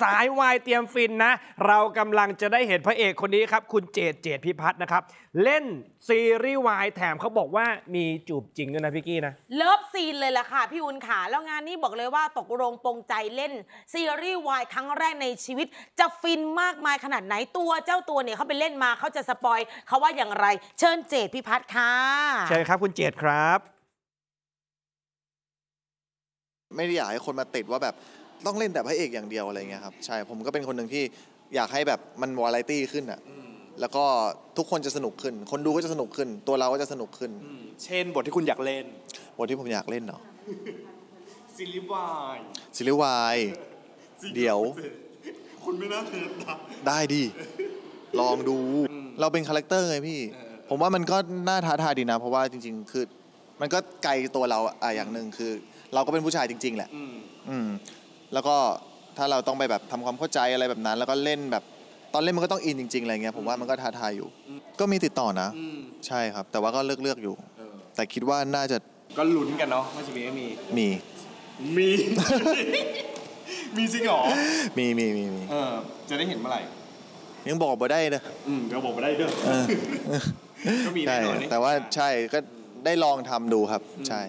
สายวายเตรียมฟินนะเรากำลังจะได้เห็นพระเอกคนนี้ครับคุณเจตพิพัฒน์นะครับเล่นซีรีส์วายแถมเขาบอกว่ามีจูบจริงด้วยนะพี่กี้นะเลิฟซีนเลยล่ะค่ะพี่อุ่นขาแล้วงานนี้บอกเลยว่าตกลงปรงใจเล่นซีรีส์วายครั้งแรกในชีวิตจะฟินมากมายขนาดไหนตัวเจ้าตัวเนี่ยเขาไปเล่นมาเขาจะสปอยเขาว่าอย่างไรเชิญเจตพิพัฒน์ค่ะเชิญครับคุณเจตครับไม่ได้อยากให้คนมาติดว่าแบบต้องเล่นแต่พระเอกอย่างเดียวอะไรเงี้ยครับใช่ผมก็เป็นคนหนึ่งที่อยากให้แบบมันวาไรตี้ขึ้นอ่ะแล้วก็ทุกคนจะสนุกขึ้นคนดูก็จะสนุกขึ้นตัวเราก็จะสนุกขึ้นเช่นบทที่คุณอยากเล่นบทที่ผมอยากเล่นเนาะซีรีส์วายเดี๋ยวคุณไม่น่าเถื่อนได้ดิลองดูเราเป็นคาแรคเตอร์ไงพี่ผมว่ามันก็น่าท้าทายดีนะเพราะว่าจริงๆคือมันก็ไกลตัวเราอะอย่างหนึ่งคือเราก็เป็นผู้ชายจริงๆแหละแล้วก็ถ้าเราต้องไปแบบทำความเข้าใจอะไรแบบนั้นแล้วก็เล่นแบบตอนเล่นมันก็ต้องอินจริงๆอะไรเงี้ยผมว่ามันก็ท้าทายอยู่ก็มีติดต่อนะใช่ครับแต่ว่าก็เลือกอยู่แต่คิดว่าน่าจะก็ลุ้นกันเนาะว่าจะมี มีจริงหรอมีจะได้เห็นเมื่อไหร่ยังบอกไม่ได้เด้อเดี๋ยวบอกไม่ได้เด้อก็มีแน่นอนแต่ว่าใช่ก็ได้ลองทำดูครับใช่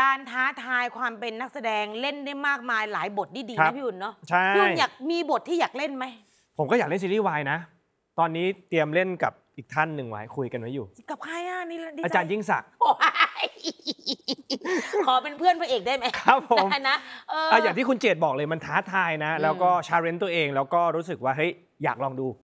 การท้าทายความเป็นนักแสดงเล่นได้มากมายหลายบทดีๆนะพี่อุ่นเนาะพี่อุ่นอยากมีบทที่อยากเล่นไหมผมก็อยากเล่นซีรีส์วายนะตอนนี้เตรียมเล่นกับอีกท่านหนึ่งไว้คุยกันไว้อยู่กับใครอ่ะนี่อาจารย์ยิ่งศักดิ์ขอเป็นเพื่อนพระเอกได้ไหมครับผมนะอย่างที่คุณเจตบอกเลยมันท้าทายนะแล้วก็ชาเลนจ์ตัวเองแล้วก็รู้สึกว่าเฮ้ยอยากลองดู